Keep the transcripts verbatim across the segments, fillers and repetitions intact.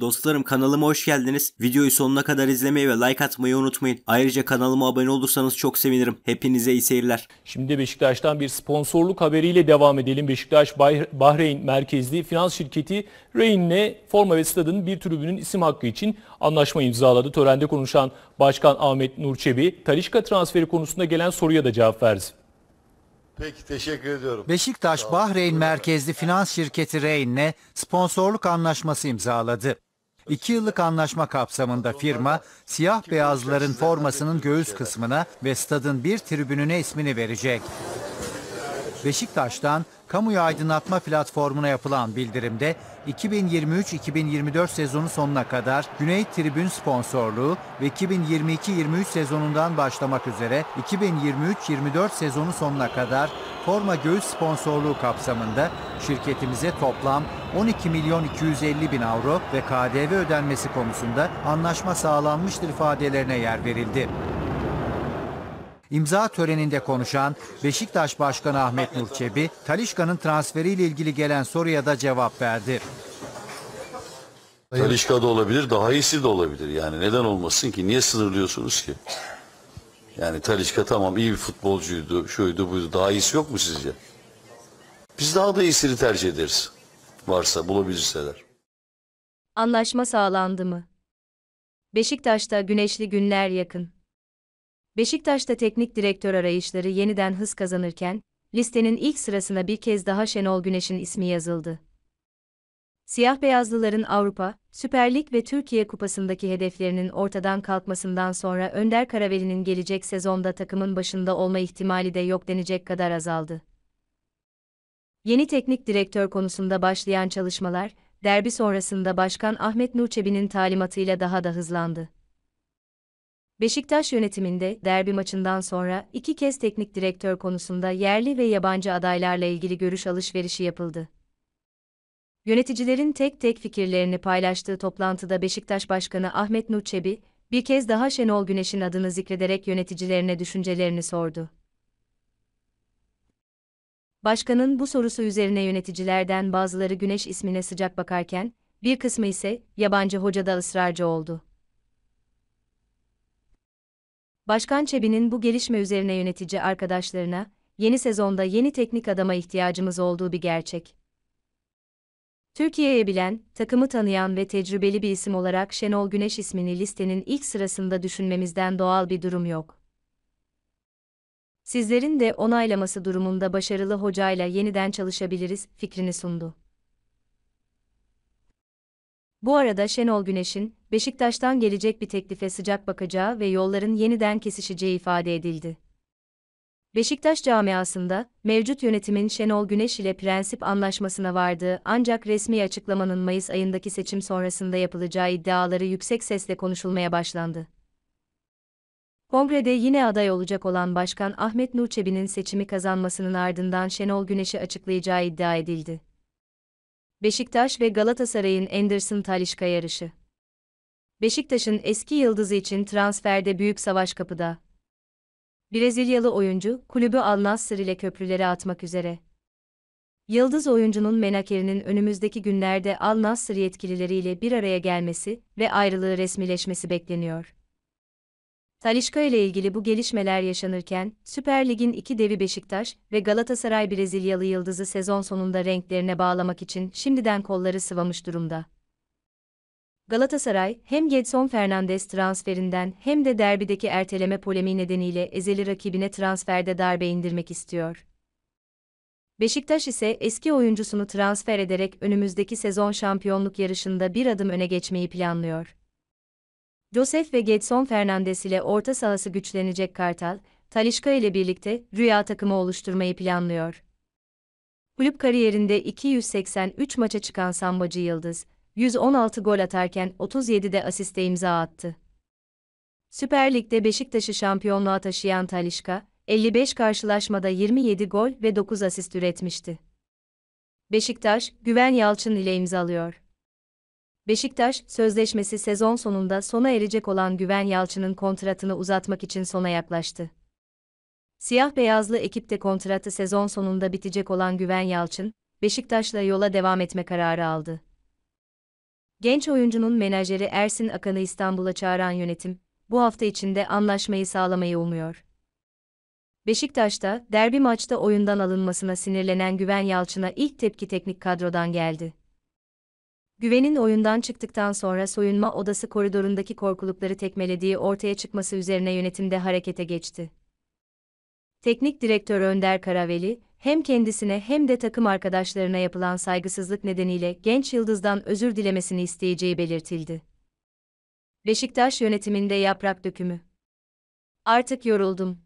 Dostlarım kanalıma hoş geldiniz. Videoyu sonuna kadar izlemeyi ve like atmayı unutmayın. Ayrıca kanalıma abone olursanız çok sevinirim. Hepinize iyi seyirler. Şimdi Beşiktaş'tan bir sponsorluk haberiyle devam edelim. Beşiktaş Bahreyn merkezli finans şirketi Reyn'le forma ve stadın bir tribünün isim hakkı için anlaşma imzaladı. Törende konuşan Başkan Ahmet Nur Çebi, Talisca transferi konusunda gelen soruya da cevap verdi. Peki, teşekkür ediyorum. Beşiktaş Bahreyn merkezli finans şirketi Reyn'le sponsorluk anlaşması imzaladı. İki yıllık anlaşma kapsamında firma, siyah beyazların formasının göğüs kısmına ve stadın bir tribününe ismini verecek. Beşiktaş'tan kamuya aydınlatma platformuna yapılan bildirimde iki bin yirmi üç iki bin yirmi dört sezonu sonuna kadar Güney Tribün sponsorluğu ve iki bin yirmi iki yirmi üç sezonundan başlamak üzere iki bin yirmi üç yirmi dört sezonu sonuna kadar forma göğüs sponsorluğu kapsamında şirketimize toplam on iki milyon iki yüz elli bin avro ve K D V ödenmesi konusunda anlaşma sağlanmıştır ifadelerine yer verildi. İmza töreninde konuşan Beşiktaş Başkanı Ahmet Nur Çebi, Talisca'nın transferiyle ilgili gelen soruya da cevap verdi. Talisca da olabilir, daha iyisi de olabilir. Yani neden olmasın ki? Niye sınırlıyorsunuz ki? Yani Talisca tamam iyi bir futbolcuydu, şuydu buydu. Daha iyisi yok mu sizce? Biz daha da iyisini tercih ederiz. Varsa, bulabilirseler. Anlaşma sağlandı mı? Beşiktaş'ta güneşli günler yakın. Beşiktaş'ta teknik direktör arayışları yeniden hız kazanırken, listenin ilk sırasına bir kez daha Şenol Güneş'in ismi yazıldı. Siyah-beyazlıların Avrupa, Süper Lig ve Türkiye Kupası'ndaki hedeflerinin ortadan kalkmasından sonra Önder Karaveli'nin gelecek sezonda takımın başında olma ihtimali de yok denecek kadar azaldı. Yeni teknik direktör konusunda başlayan çalışmalar, derbi sonrasında Başkan Ahmet Nur Çebi'nin talimatıyla daha da hızlandı. Beşiktaş yönetiminde derbi maçından sonra iki kez teknik direktör konusunda yerli ve yabancı adaylarla ilgili görüş alışverişi yapıldı. Yöneticilerin tek tek fikirlerini paylaştığı toplantıda Beşiktaş Başkanı Ahmet Nur Çebi, bir kez daha Şenol Güneş'in adını zikrederek yöneticilerine düşüncelerini sordu. Başkanın bu sorusu üzerine yöneticilerden bazıları Güneş ismine sıcak bakarken, bir kısmı ise yabancı hocada ısrarcı oldu. Başkan Çebi'nin bu gelişme üzerine yönetici arkadaşlarına, yeni sezonda yeni teknik adama ihtiyacımız olduğu bir gerçek. Türkiye'yi bilen, takımı tanıyan ve tecrübeli bir isim olarak Şenol Güneş ismini listenin ilk sırasında düşünmemizden doğal bir durum yok. Sizlerin de onaylaması durumunda başarılı hocayla yeniden çalışabiliriz fikrini sundu. Bu arada Şenol Güneş'in, Beşiktaş'tan gelecek bir teklife sıcak bakacağı ve yolların yeniden kesişeceği ifade edildi. Beşiktaş camiasında, mevcut yönetimin Şenol Güneş ile prensip anlaşmasına vardığı ancak resmi açıklamanın Mayıs ayındaki seçim sonrasında yapılacağı iddiaları yüksek sesle konuşulmaya başlandı. Kongrede yine aday olacak olan Başkan Ahmet Nur Çebi'nin seçimi kazanmasının ardından Şenol Güneş'i açıklayacağı iddia edildi. Beşiktaş ve Galatasaray'ın Anderson Talisca yarışı. Beşiktaş'ın eski yıldızı için transferde büyük savaş kapıda. Brezilyalı oyuncu, kulübü Al-Nassr ile köprüleri atmak üzere. Yıldız oyuncunun menakerinin önümüzdeki günlerde Al-Nassr yetkilileriyle bir araya gelmesi ve ayrılığı resmileşmesi bekleniyor. Talisca ile ilgili bu gelişmeler yaşanırken, Süper Lig'in iki devi Beşiktaş ve Galatasaray Brezilyalı yıldızı sezon sonunda renklerine bağlamak için şimdiden kolları sıvamış durumda. Galatasaray, hem Gelson Fernandes transferinden hem de derbideki erteleme polemiği nedeniyle ezeli rakibine transferde darbe indirmek istiyor. Beşiktaş ise eski oyuncusunu transfer ederek önümüzdeki sezon şampiyonluk yarışında bir adım öne geçmeyi planlıyor. Josef ve Gelson Fernandes ile orta sahası güçlenecek Kartal, Talisca ile birlikte rüya takımı oluşturmayı planlıyor. Kulüp kariyerinde iki yüz seksen üç maça çıkan sambacı yıldız, yüz on altı gol atarken otuz yedi'de asiste imza attı. Süper Lig'de Beşiktaş'ı şampiyonluğa taşıyan Talisca, elli beş karşılaşmada yirmi yedi gol ve dokuz asist üretmişti. Beşiktaş, Güven Yalçın ile imzalıyor. Beşiktaş, sözleşmesi sezon sonunda sona erecek olan Güven Yalçın'ın kontratını uzatmak için sona yaklaştı. Siyah-beyazlı ekipte kontratı sezon sonunda bitecek olan Güven Yalçın, Beşiktaş'la yola devam etme kararı aldı. Genç oyuncunun menajeri Ersin Akan'ı İstanbul'a çağıran yönetim, bu hafta içinde anlaşmayı sağlamayı umuyor. Beşiktaş'ta derbi maçta oyundan alınmasına sinirlenen Güven Yalçın'a ilk tepki teknik kadrodan geldi. Güven'in oyundan çıktıktan sonra soyunma odası koridorundaki korkulukları tekmelediği ortaya çıkması üzerine yönetim de harekete geçti. Teknik direktör Önder Karaveli, hem kendisine hem de takım arkadaşlarına yapılan saygısızlık nedeniyle genç yıldızdan özür dilemesini isteyeceği belirtildi. Beşiktaş yönetiminde yaprak dökümü. Artık yoruldum.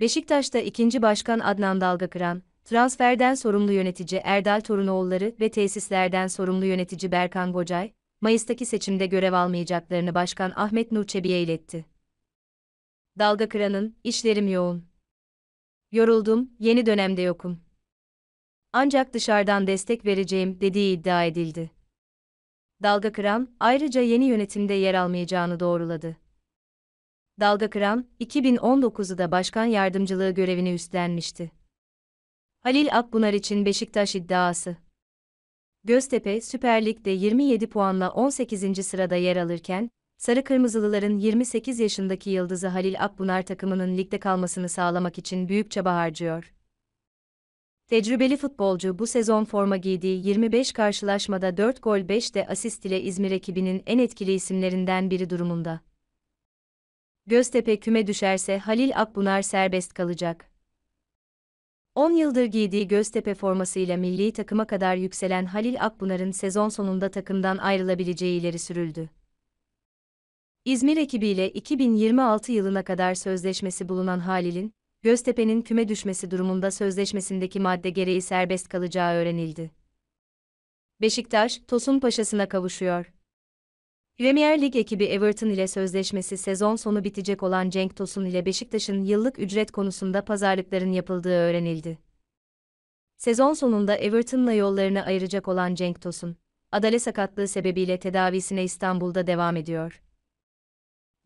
Beşiktaş'ta ikinci başkan Adnan Dalgakıran, transferden sorumlu yönetici Erdal Torunoğulları ve tesislerden sorumlu yönetici Berkan Gocay, Mayıs'taki seçimde görev almayacaklarını Başkan Ahmet Nur Çebi'ye iletti. Dalgakıran'ın, işlerim yoğun. Yoruldum, yeni dönemde yokum. Ancak dışarıdan destek vereceğim dediği iddia edildi. Dalgakıran, ayrıca yeni yönetimde yer almayacağını doğruladı. Dalgakıran, iki bin on dokuzda başkan yardımcılığı görevini üstlenmişti. Halil Akbunar için Beşiktaş iddiası. Göztepe, Süper Lig'de yirmi yedi puanla on sekizinci sırada yer alırken, Sarı Kırmızılıların yirmi sekiz yaşındaki yıldızı Halil Akbunar takımının ligde kalmasını sağlamak için büyük çaba harcıyor. Tecrübeli futbolcu bu sezon forma giydiği yirmi beş karşılaşmada dört gol beş de asist ile İzmir ekibinin en etkili isimlerinden biri durumunda. Göztepe küme düşerse Halil Akbunar serbest kalacak. on yıldır giydiği Göztepe formasıyla milli takıma kadar yükselen Halil Akbunar'ın sezon sonunda takımdan ayrılabileceği ileri sürüldü. İzmir ekibiyle iki bin yirmi altı yılına kadar sözleşmesi bulunan Halil'in, Göztepe'nin küme düşmesi durumunda sözleşmesindeki madde gereği serbest kalacağı öğrenildi. Beşiktaş, Tosun Paşa'sına kavuşuyor. Premier Lig ekibi Everton ile sözleşmesi sezon sonu bitecek olan Cenk Tosun ile Beşiktaş'ın yıllık ücret konusunda pazarlıkların yapıldığı öğrenildi. Sezon sonunda Everton'la yollarını ayıracak olan Cenk Tosun, adale sakatlığı sebebiyle tedavisine İstanbul'da devam ediyor.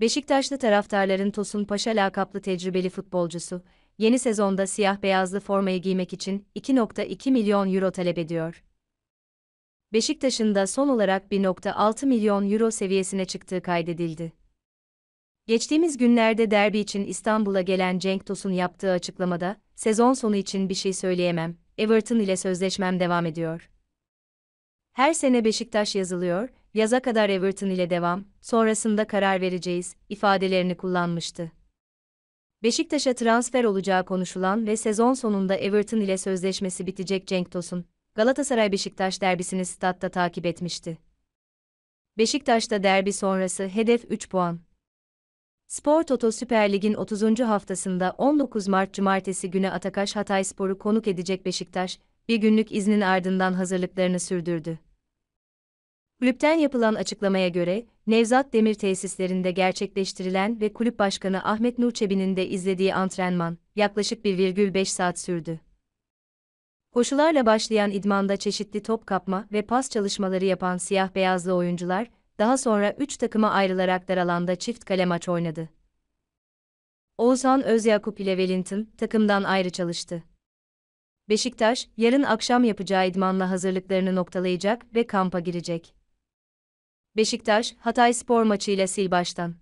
Beşiktaşlı taraftarların Tosun Paşa lakaplı tecrübeli futbolcusu, yeni sezonda siyah-beyazlı formayı giymek için iki nokta iki milyon euro talep ediyor. Beşiktaş'ın da son olarak bir nokta altı milyon euro seviyesine çıktığı kaydedildi. Geçtiğimiz günlerde derbi için İstanbul'a gelen Cenk Tosun yaptığı açıklamada, sezon sonu için bir şey söyleyemem, Everton ile sözleşmem devam ediyor. Her sene Beşiktaş yazılıyor, yaza kadar Everton ile devam, sonrasında karar vereceğiz, ifadelerini kullanmıştı. Beşiktaş'a transfer olacağı konuşulan ve sezon sonunda Everton ile sözleşmesi bitecek Cenk Tosun, Galatasaray-Beşiktaş derbisini statta takip etmişti. Beşiktaş'ta derbi sonrası hedef üç puan. Spor Toto Süper Lig'in otuzuncu haftasında on dokuz Mart Cumartesi günü Atakaş Hatayspor'u konuk edecek Beşiktaş, bir günlük iznin ardından hazırlıklarını sürdürdü. Kulüpten yapılan açıklamaya göre, Nevzat Demir tesislerinde gerçekleştirilen ve kulüp başkanı Ahmet Nur Çebi'nin de izlediği antrenman, yaklaşık bir virgül beş saat sürdü. Koşularla başlayan idmanda çeşitli top kapma ve pas çalışmaları yapan siyah-beyazlı oyuncular, daha sonra üç takıma ayrılarak dar alanda çift kale maç oynadı. Oğuzhan Özyakup ile Wellington, takımdan ayrı çalıştı. Beşiktaş, yarın akşam yapacağı idmanla hazırlıklarını noktalayacak ve kampa girecek. Beşiktaş, Hatayspor maçıyla sil baştan.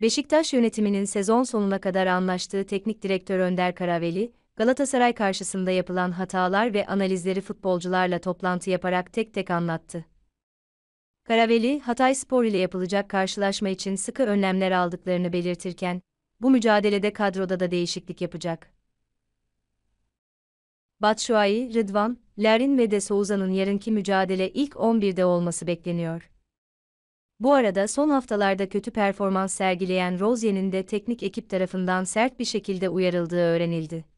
Beşiktaş yönetiminin sezon sonuna kadar anlaştığı teknik direktör Önder Karaveli, Galatasaray karşısında yapılan hatalar ve analizleri futbolcularla toplantı yaparak tek tek anlattı. Karaveli, Hatayspor ile yapılacak karşılaşma için sıkı önlemler aldıklarını belirtirken, bu mücadelede kadroda da değişiklik yapacak. Batshuayi, Rıdvan, Larin ve de Souza'nın yarınki mücadele ilk on birde olması bekleniyor. Bu arada son haftalarda kötü performans sergileyen Rosier'in de teknik ekip tarafından sert bir şekilde uyarıldığı öğrenildi.